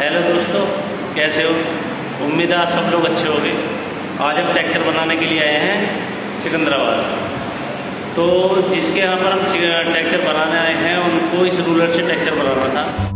Hello दोस्तों, कैसे हो? उम्मीद है सब लोग अच्छे होंगे। आज हम लेक्चर बनाने के लिए आए हैं सिकंदराबाद। तो जिसके यहाँ पर हम लेक्चर बनाने आए हैं उनको इस रूलर से लेक्चर बनाना था।